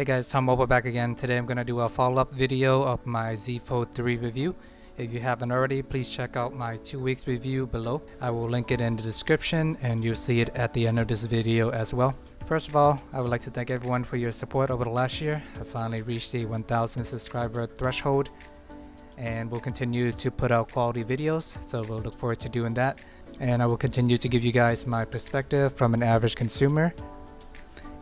Hey guys, T-Mobile back again. Today I'm going to do a follow-up video of my Z Fold 3 review. If you haven't already, please check out my 2 weeks review below. I will link it in the description and you'll see it at the end of this video as well. First of all, I would like to thank everyone for your support over the last year. I finally reached the 1,000 subscriber threshold and we'll continue to put out quality videos, so we'll look forward to doing that. And I will continue to give you guys my perspective from an average consumer.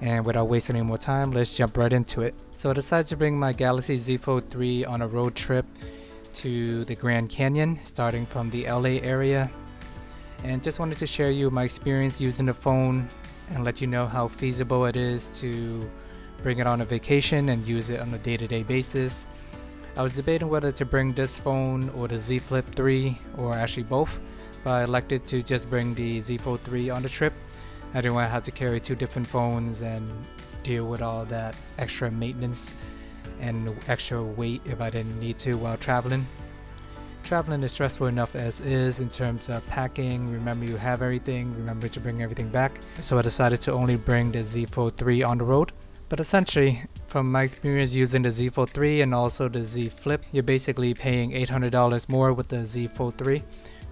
And without wasting any more time, let's jump right into it. So I decided to bring my Galaxy Z Fold 3 on a road trip to the Grand Canyon, starting from the LA area. And just wanted to share you my experience using the phone and let you know how feasible it is to bring it on a vacation and use it on a day-to-day basis. I was debating whether to bring this phone or the Z Flip 3 or actually both, but I elected to just bring the Z Fold 3 on the trip. I didn't want to have to carry two different phones and deal with all that extra maintenance and extra weight if I didn't need to while traveling. Traveling is stressful enough as is in terms of packing, remember you have everything, remember to bring everything back. So I decided to only bring the Z Fold 3 on the road. But essentially, from my experience using the Z Fold 3 and also the Z Flip, you're basically paying $800 more with the Z Fold 3.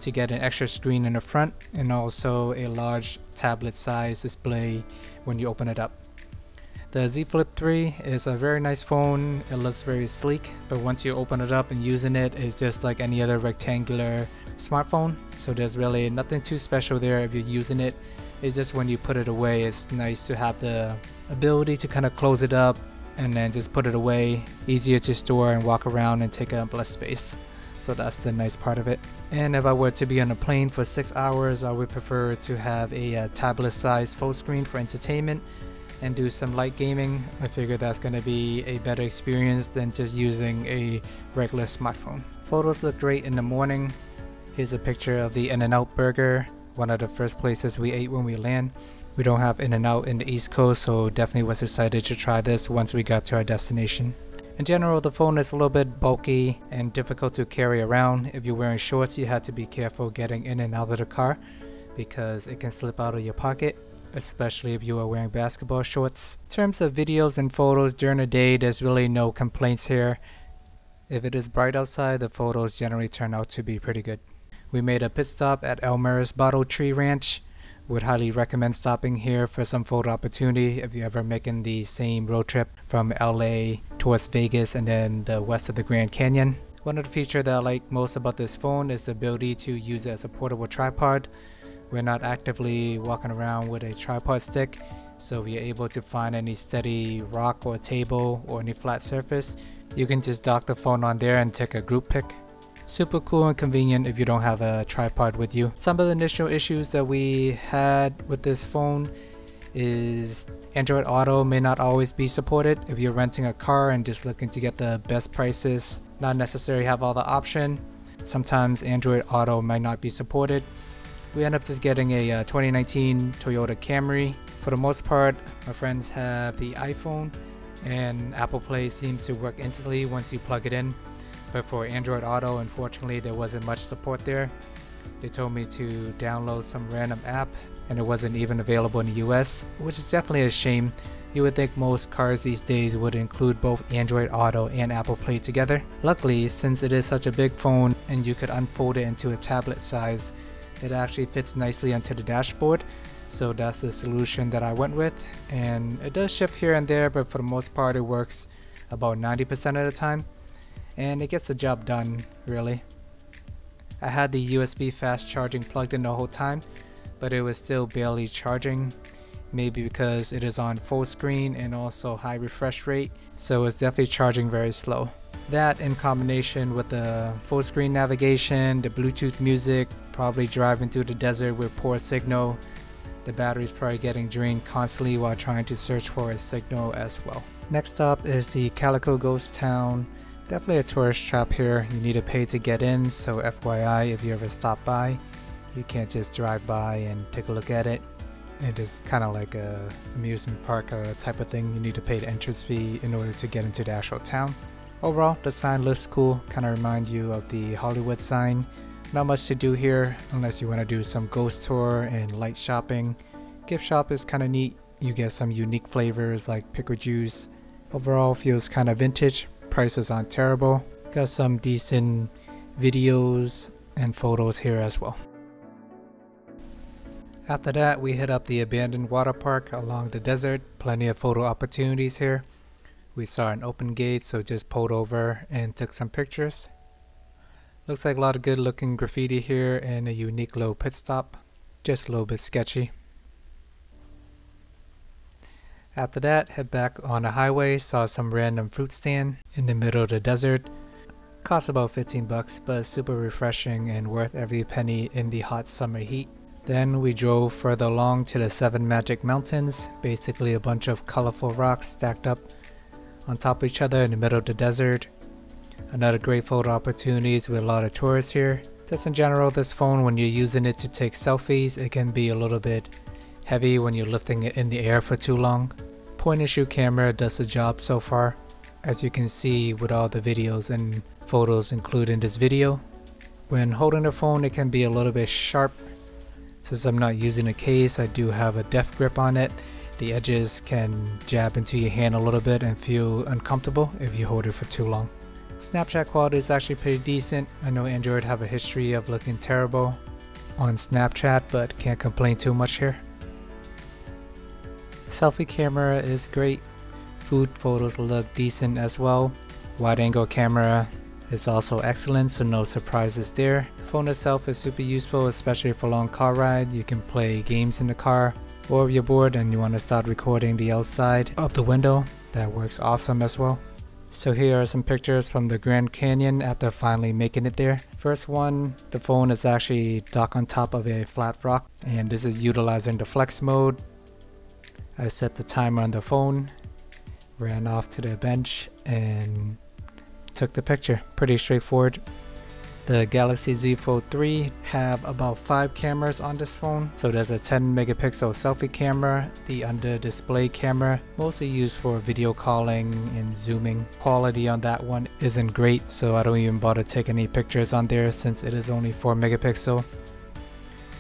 To get an extra screen in the front and also a large tablet size display when you open it up. The Z Flip 3 is a very nice phone, it looks very sleek, but once you open it up and using it, it's just like any other rectangular smartphone, so there's really nothing too special there if you're using it. It's just when you put it away, it's nice to have the ability to kind of close it up and then just put it away, easier to store and walk around and take up less space. So that's the nice part of it. And if I were to be on a plane for 6 hours, I would prefer to have a tablet sized full screen for entertainment and do some light gaming. I figure that's going to be a better experience than just using a regular smartphone. Photos look great in the morning. Here's a picture of the In-N-Out burger, one of the first places we ate when we land. We don't have In-N-Out in the East Coast, so definitely was excited to try this once we got to our destination. In general, the phone is a little bit bulky and difficult to carry around. If you're wearing shorts, you have to be careful getting in and out of the car because it can slip out of your pocket, especially if you are wearing basketball shorts. In terms of videos and photos during the day, there's really no complaints here. If it is bright outside, the photos generally turn out to be pretty good. We made a pit stop at Elmer's Bottle Tree Ranch. Would highly recommend stopping here for some photo opportunity if you're ever making the same road trip from LA towards Vegas and then the west of the Grand Canyon. One of the features that I like most about this phone is the ability to use it as a portable tripod. We're not actively walking around with a tripod stick, so if you're able to find any steady rock or table or any flat surface, you can just dock the phone on there and take a group pic. Super cool and convenient if you don't have a tripod with you. Some of the initial issues that we had with this phone is Android Auto may not always be supported. If you're renting a car and just looking to get the best prices, not necessarily have all the option. Sometimes Android Auto might not be supported. We end up just getting a 2019 Toyota Camry. For the most part, my friends have the iPhone and Apple Play seems to work instantly once you plug it in. But for Android Auto, unfortunately, there wasn't much support there. They told me to download some random app and it wasn't even available in the US, which is definitely a shame. You would think most cars these days would include both Android Auto and Apple Play together. Luckily, since it is such a big phone and you could unfold it into a tablet size, it actually fits nicely onto the dashboard. So that's the solution that I went with. And it does shift here and there, but for the most part, it works about 90% of the time. And it gets the job done, really. I had the USB fast charging plugged in the whole time, but it was still barely charging, maybe because it is on full screen and also high refresh rate, so it's definitely charging very slow. That in combination with the full screen navigation, the Bluetooth music, probably driving through the desert with poor signal, the battery's probably getting drained constantly while trying to search for a signal as well. Next up is the Calico Ghost Town. Definitely a tourist trap here, you need to pay to get in, so FYI, if you ever stop by, you can't just drive by and take a look at it. It is kind of like a amusement park type of thing, you need to pay the entrance fee in order to get into the actual town. Overall, the sign looks cool, kind of reminds you of the Hollywood sign. Not much to do here, unless you want to do some ghost tour and light shopping. Gift shop is kind of neat, you get some unique flavors like pickle juice. Overall feels kind of vintage, prices aren't terrible. Got some decent videos and photos here as well. After that, we hit up the abandoned water park along the desert. Plenty of photo opportunities here. We saw an open gate, so just pulled over and took some pictures. Looks like a lot of good looking graffiti here and a unique little pit stop. Just a little bit sketchy. After that, head back on the highway. Saw some random fruit stand in the middle of the desert. Cost about 15 bucks, but super refreshing and worth every penny in the hot summer heat. Then we drove further along to the Seven Magic Mountains, basically a bunch of colorful rocks stacked up on top of each other in the middle of the desert. Another great photo opportunities with a lot of tourists here. Just in general, this phone, when you're using it to take selfies, it can be a little bit heavy when you're lifting it in the air for too long. Point and shoot camera does the job so far, as you can see with all the videos and photos included in this video. When holding the phone, it can be a little bit sharp. Since I'm not using a case, I do have a deft grip on it. The edges can jab into your hand a little bit and feel uncomfortable if you hold it for too long. Snapchat quality is actually pretty decent. I know Android have a history of looking terrible on Snapchat, but can't complain too much here. Selfie camera is great. Food photos look decent as well. Wide angle camera is also excellent, so no surprises there. The phone itself is super useful, especially for long car ride. You can play games in the car, or if you're bored and you want to start recording the outside of the window, that works awesome as well. So here are some pictures from the Grand Canyon after finally making it there. First one, the phone is actually docked on top of a flat rock, and this is utilizing the flex mode. I set the timer on the phone, ran off to the bench, and took the picture. Pretty straightforward. The Galaxy Z Fold 3 have about 5 cameras on this phone. So there's a 10 megapixel selfie camera, the under display camera, mostly used for video calling and zooming. Quality on that one isn't great, so I don't even bother taking any pictures on there since it is only 4 megapixel.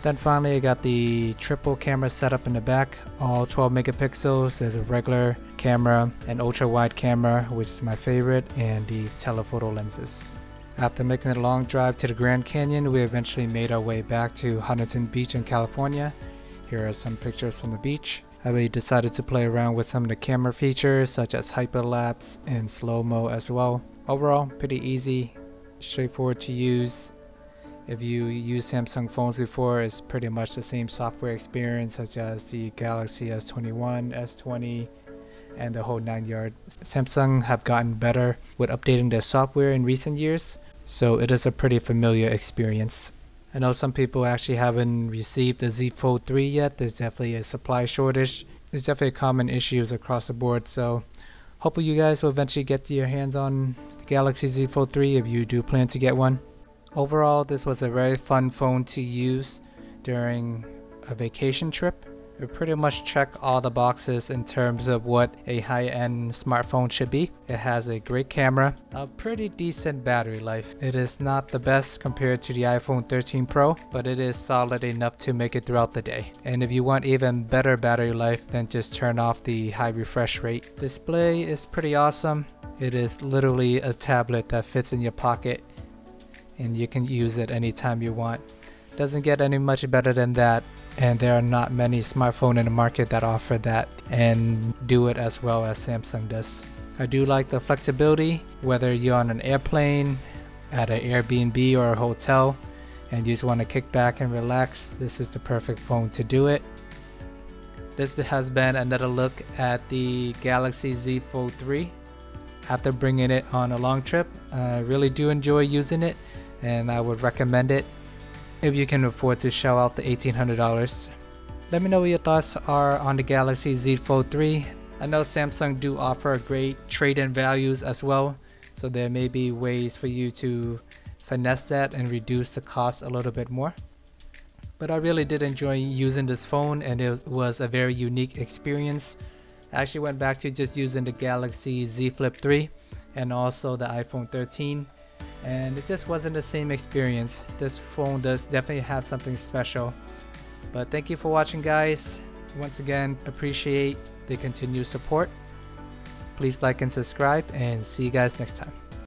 Then finally I got the triple camera set up in the back, all 12 megapixels. There's a regular camera, an ultra wide camera, which is my favorite, and the telephoto lenses. After making a long drive to the Grand Canyon, we eventually made our way back to Huntington Beach in California. Here are some pictures from the beach. I really decided to play around with some of the camera features such as hyperlapse and slow-mo as well. Overall, pretty easy, straightforward to use. If you use Samsung phones before, it's pretty much the same software experience such as the Galaxy S21, S20, and the whole 9 yards. Samsung have gotten better with updating their software in recent years, so it is a pretty familiar experience. I know some people actually haven't received the Z Fold 3 yet. There's definitely a supply shortage. There's definitely common issues across the board, so hopefully you guys will eventually get your hands on the Galaxy Z Fold 3 if you do plan to get one. Overall, this was a very fun phone to use during a vacation trip. It pretty much checked all the boxes in terms of what a high-end smartphone should be. It has a great camera, a pretty decent battery life. It is not the best compared to the iPhone 13 Pro, but it is solid enough to make it throughout the day. And if you want even better battery life, then just turn off the high refresh rate. Display is pretty awesome. It is literally a tablet that fits in your pocket, and you can use it anytime you want. Doesn't get any much better than that, and there are not many smartphones in the market that offer that and do it as well as Samsung does. I do like the flexibility, whether you're on an airplane, at an Airbnb or a hotel, and you just want to kick back and relax, this is the perfect phone to do it. This has been another look at the Galaxy Z Fold 3. After bringing it on a long trip, I really do enjoy using it, and I would recommend it if you can afford to shell out the $1,800. Let me know what your thoughts are on the Galaxy Z Fold 3. I know Samsung do offer great trade-in values as well, so there may be ways for you to finesse that and reduce the cost a little bit more. But I really did enjoy using this phone, and it was a very unique experience. I actually went back to just using the Galaxy Z Flip 3 and also the iPhone 13. And it just wasn't the same experience. This phone does definitely have something special. But thank you for watching, guys. Once again, appreciate the continued support. Please like and subscribe, and see you guys next time.